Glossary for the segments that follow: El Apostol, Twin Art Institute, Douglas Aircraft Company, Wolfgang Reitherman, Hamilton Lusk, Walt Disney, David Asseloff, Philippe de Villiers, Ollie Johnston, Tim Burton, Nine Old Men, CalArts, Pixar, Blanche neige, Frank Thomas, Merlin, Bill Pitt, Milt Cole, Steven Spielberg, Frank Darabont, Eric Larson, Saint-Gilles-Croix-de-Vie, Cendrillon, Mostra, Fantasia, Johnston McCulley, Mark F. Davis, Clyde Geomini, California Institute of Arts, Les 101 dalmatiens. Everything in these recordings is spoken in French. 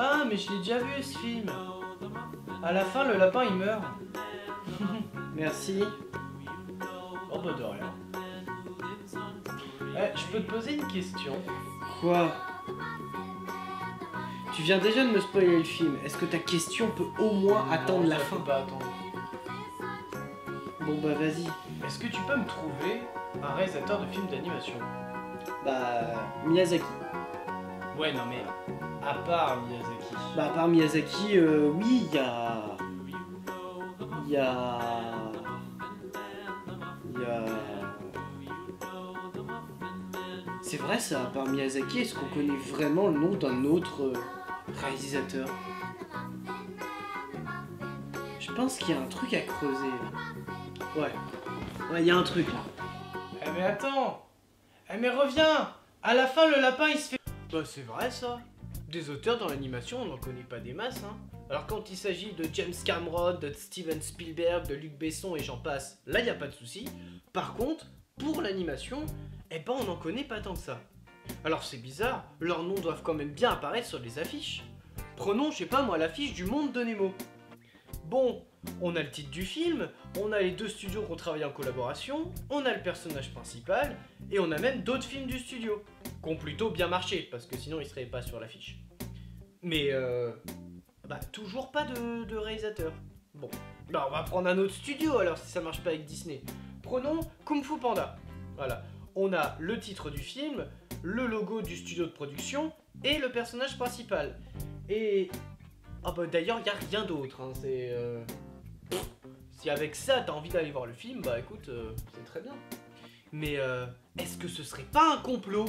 Ah, mais je l'ai déjà vu ce film. À la fin, le lapin il meurt. Merci. Oh bah de rien. Je peux te poser une question. Quoi? Tu viens déjà de me spoiler le film. Est-ce que ta question peut au moins attendre la fin? Pas attendre. Bon bah vas-y. Est-ce que tu peux me trouver un réalisateur de films d'animation? Bah... Miyazaki. Ouais non mais... À part Miyazaki. Bah à part Miyazaki, oui, il y a... C'est vrai ça, à part Miyazaki, est-ce qu'on connaît vraiment le nom d'un autre réalisateur? Je pense qu'il y a un truc à creuser. Ouais, il y a un truc là. Eh mais attends! Eh mais reviens! À la fin le lapin il se fait... Bah c'est vrai ça. Des auteurs dans l'animation on n'en connaît pas des masses hein. Alors quand il s'agit de James Cameron, de Steven Spielberg, de Luc Besson et j'en passe, là y a pas de souci. Par contre, pour l'animation, eh ben on n'en connaît pas tant que ça. Alors c'est bizarre, leurs noms doivent quand même bien apparaître sur les affiches. Prenons, je sais pas moi, l'affiche du Monde de Nemo. Bon, on a le titre du film, on a les deux studios qui ont travaillé en collaboration, on a le personnage principal, et on a même d'autres films du studio, qui ont plutôt bien marché, parce que sinon ils seraient pas sur l'affiche. Mais bah toujours pas de réalisateur. Bon, bah on va prendre un autre studio alors si ça marche pas avec Disney. Prenons Kung Fu Panda. Voilà, on a le titre du film, le logo du studio de production, et le personnage principal. Et... Ah bah d'ailleurs y a rien d'autre, hein. C'est... Si avec ça t'as envie d'aller voir le film, bah écoute, c'est très bien. Mais est-ce que ce serait pas un complot?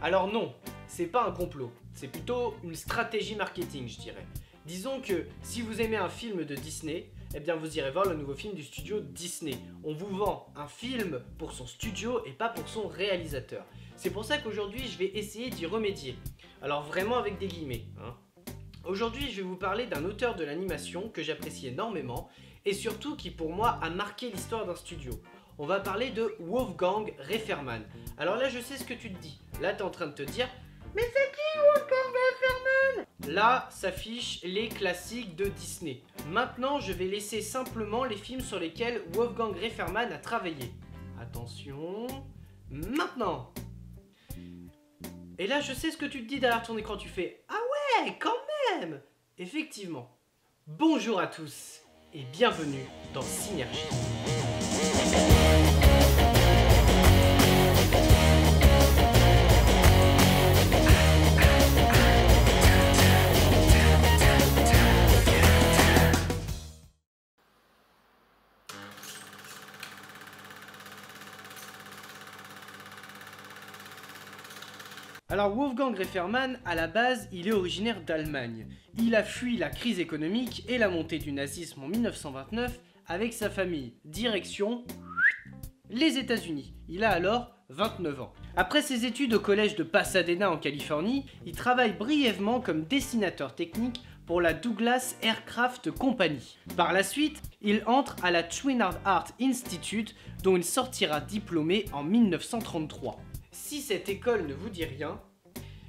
Alors non, c'est pas un complot, c'est plutôt une stratégie marketing je dirais. Disons que si vous aimez un film de Disney, eh bien vous irez voir le nouveau film du studio Disney. On vous vend un film pour son studio et pas pour son réalisateur. C'est pour ça qu'aujourd'hui je vais essayer d'y remédier. Alors vraiment avec des guillemets, hein. Aujourd'hui, je vais vous parler d'un auteur de l'animation que j'apprécie énormément et surtout qui, pour moi, a marqué l'histoire d'un studio. On va parler de Wolfgang Reitherman. Alors là, je sais ce que tu te dis. Là, t'es en train de te dire « Mais c'est qui Wolfgang Reitherman ?» Là, s'affichent les classiques de Disney. Maintenant, je vais laisser simplement les films sur lesquels Wolfgang Reitherman a travaillé. Attention... Maintenant! Et là, je sais ce que tu te dis derrière ton écran. Tu fais « Ah ouais, quand même !» Effectivement. Bonjour à tous et bienvenue dans Synergie. Alors Wolfgang Reitherman, à la base, il est originaire d'Allemagne. Il a fui la crise économique et la montée du nazisme en 1929 avec sa famille, direction les États-Unis. Il a alors 29 ans. Après ses études au collège de Pasadena en Californie, il travaille brièvement comme dessinateur technique pour la Douglas Aircraft Company. Par la suite, il entre à la Twin Art Institute dont il sortira diplômé en 1933. Si cette école ne vous dit rien,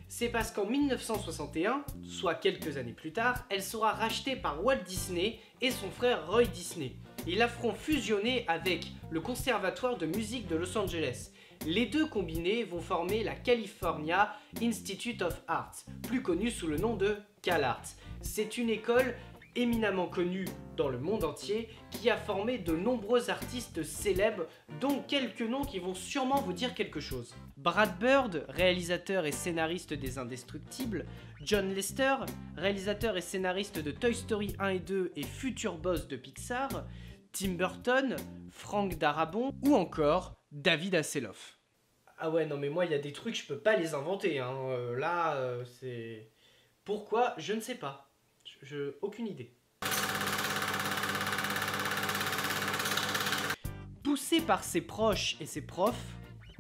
c'est parce qu'en 1961, soit quelques années plus tard, elle sera rachetée par Walt Disney et son frère Roy Disney. Ils la feront fusionner avec le Conservatoire de musique de Los Angeles. Les deux combinés vont former la California Institute of Arts, plus connue sous le nom de CalArts. C'est une école éminemment connue dans le monde entier qui a formé de nombreux artistes célèbres, dont quelques noms qui vont sûrement vous dire quelque chose. Brad Bird, réalisateur et scénariste des Indestructibles, John Lasseter, réalisateur et scénariste de Toy Story 1 et 2 et futur boss de Pixar, Tim Burton, Frank Darabont ou encore David Asseloff. Ah ouais, non mais moi il y a des trucs, je peux pas les inventer, hein. C'est... Pourquoi? Je ne sais pas. Aucune idée. Poussé par ses proches et ses profs,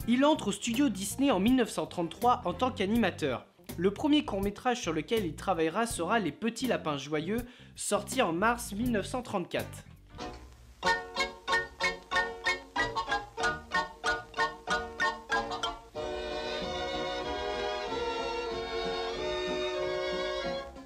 il entre au studio Disney en 1933 en tant qu'animateur. Le premier court-métrage sur lequel il travaillera sera Les Petits Lapins Joyeux, sorti en mars 1934.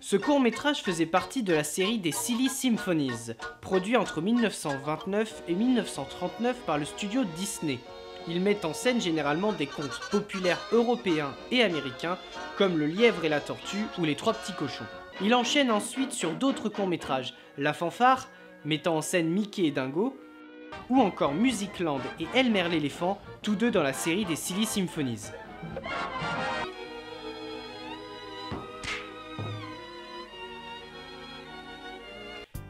Ce court-métrage faisait partie de la série des Silly Symphonies, produit entre 1929 et 1939 par le studio Disney. Il met en scène généralement des contes populaires européens et américains, comme Le Lièvre et la Tortue ou Les Trois Petits Cochons. Il enchaîne ensuite sur d'autres courts-métrages, La Fanfare, mettant en scène Mickey et Dingo, ou encore Musicland et Elmer l'éléphant, tous deux dans la série des Silly Symphonies.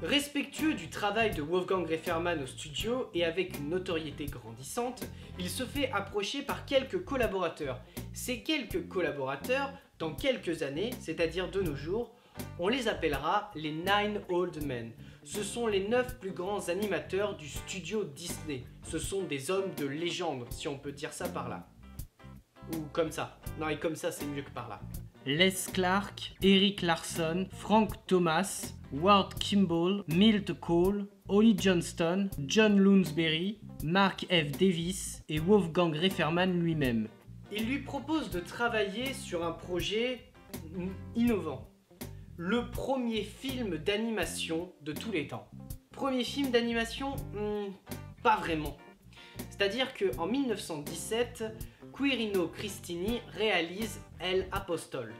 Respectueux du travail de Wolfgang Reitherman au studio et avec une notoriété grandissante, il se fait approcher par quelques collaborateurs. Ces quelques collaborateurs, dans quelques années, c'est-à-dire de nos jours, on les appellera les Nine Old Men. Ce sont les 9 plus grands animateurs du studio Disney. Ce sont des hommes de légende, si on peut dire ça par là. Ou comme ça. Non, et comme ça, c'est mieux que par là. Les Clark, Eric Larson, Frank Thomas, Ward Kimball, Milt Cole, Ollie Johnston, John Lounsbery, Mark F. Davis et Wolfgang Reitherman lui-même. Il lui propose de travailler sur un projet innovant. Le premier film d'animation de tous les temps. Premier film d'animation, pas vraiment. C'est-à-dire qu'en 1917, Quirino Cristini réalise El Apostol.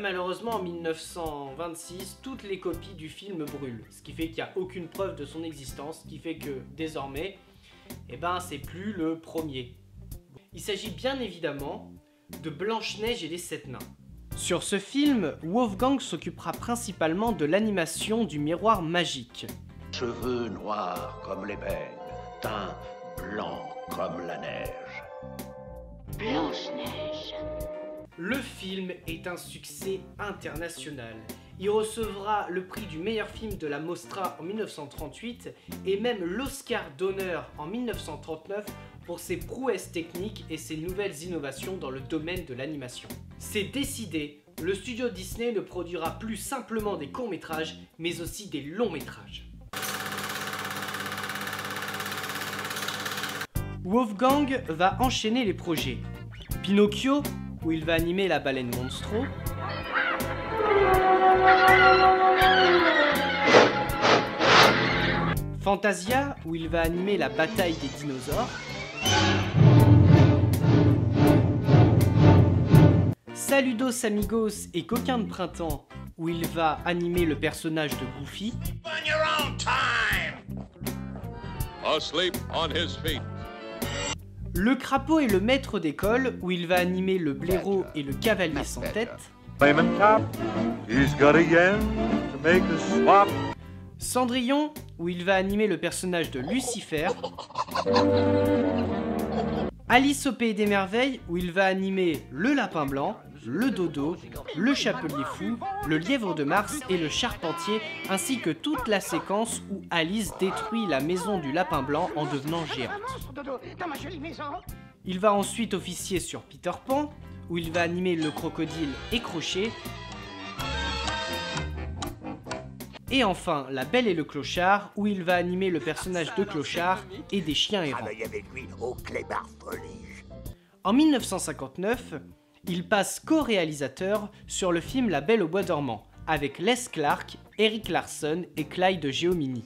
Malheureusement, en 1926, toutes les copies du film brûlent, ce qui fait qu'il n'y a aucune preuve de son existence, ce qui fait que, désormais, eh ben, c'est plus le premier. Il s'agit bien évidemment de Blanche-Neige et les 7 nains. Sur ce film, Wolfgang s'occupera principalement de l'animation du miroir magique. Cheveux noirs comme l'ébène, teint blanc comme la neige. Blanche-Neige. Le film est un succès international. Il recevra le prix du meilleur film de la Mostra en 1938 et même l'Oscar d'honneur en 1939 pour ses prouesses techniques et ses nouvelles innovations dans le domaine de l'animation. C'est décidé, le studio Disney ne produira plus simplement des courts-métrages, mais aussi des longs-métrages. Wolfgang va enchaîner les projets. Pinocchio, où il va animer la baleine Monstro. Fantasia, où il va animer la bataille des dinosaures. Saludos Amigos et Coquin de Printemps, où il va animer le personnage de Goofy. Asleep on his feet. Le crapaud et le maître d'école, où il va animer le blaireau et le cavalier sans tête. Cendrillon, où il va animer le personnage de Lucifer. Alice au Pays des Merveilles, où il va animer le Lapin Blanc, le Dodo, le Chapelier Fou, le Lièvre de Mars et le Charpentier, ainsi que toute la séquence où Alice détruit la maison du Lapin Blanc en devenant géante. Il va ensuite officier sur Peter Pan, où il va animer le Crocodile et Crochet. Et enfin, La Belle et le Clochard, où il va animer le personnage de Clochard et des chiens errants. En 1959, il passe co-réalisateur sur le film La Belle au Bois dormant, avec Les Clark, Eric Larson et Clyde Geomini.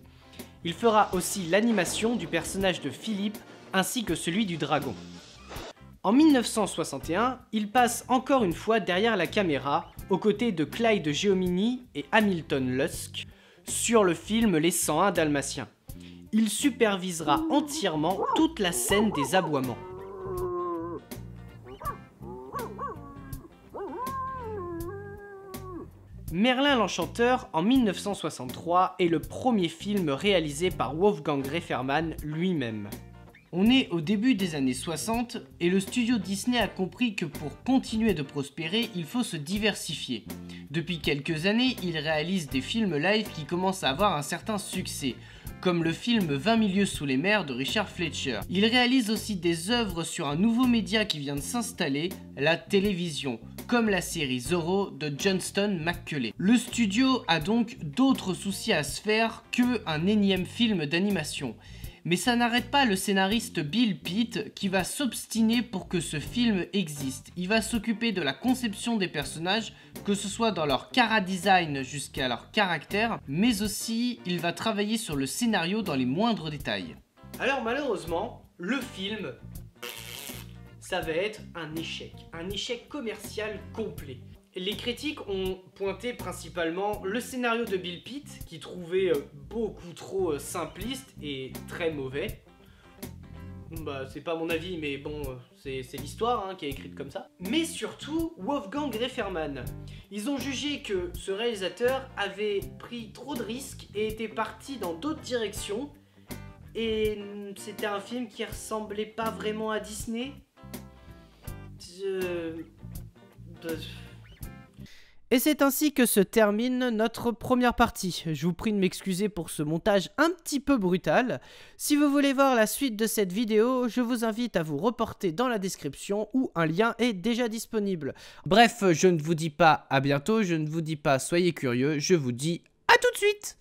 Il fera aussi l'animation du personnage de Philippe, ainsi que celui du dragon. En 1961, il passe encore une fois derrière la caméra, aux côtés de Clyde Geomini et Hamilton Lusk, sur le film Les 101 Dalmatiens. Il supervisera entièrement toute la scène des aboiements. Merlin l'Enchanteur, en 1963, est le premier film réalisé par Wolfgang Reitherman lui-même. On est au début des années 60 et le studio Disney a compris que pour continuer de prospérer, il faut se diversifier. Depuis quelques années, il réalise des films live qui commencent à avoir un certain succès, comme le film 20 milieux sous les mers de Richard Fletcher. Il réalise aussi des œuvres sur un nouveau média qui vient de s'installer, la télévision, comme la série Zorro de Johnston McCulley. Le studio a donc d'autres soucis à se faire qu'un énième film d'animation. Mais ça n'arrête pas le scénariste Bill Pitt qui va s'obstiner pour que ce film existe. Il va s'occuper de la conception des personnages, que ce soit dans leur chara-design jusqu'à leur caractère, mais aussi il va travailler sur le scénario dans les moindres détails. Alors malheureusement, le film, ça va être un échec commercial complet. Les critiques ont pointé principalement le scénario de Bill Pitt, qui trouvait beaucoup trop simpliste et très mauvais. Bah, c'est pas mon avis, mais bon, c'est l'histoire hein, qui est écrite comme ça. Mais surtout, Wolfgang Reitherman. Ils ont jugé que ce réalisateur avait pris trop de risques et était parti dans d'autres directions. Et c'était un film qui ressemblait pas vraiment à Disney. Et c'est ainsi que se termine notre première partie. Je vous prie de m'excuser pour ce montage un petit peu brutal. Si vous voulez voir la suite de cette vidéo, je vous invite à vous reporter dans la description où un lien est déjà disponible. Bref, je ne vous dis pas à bientôt, je ne vous dis pas soyez curieux, je vous dis à tout de suite.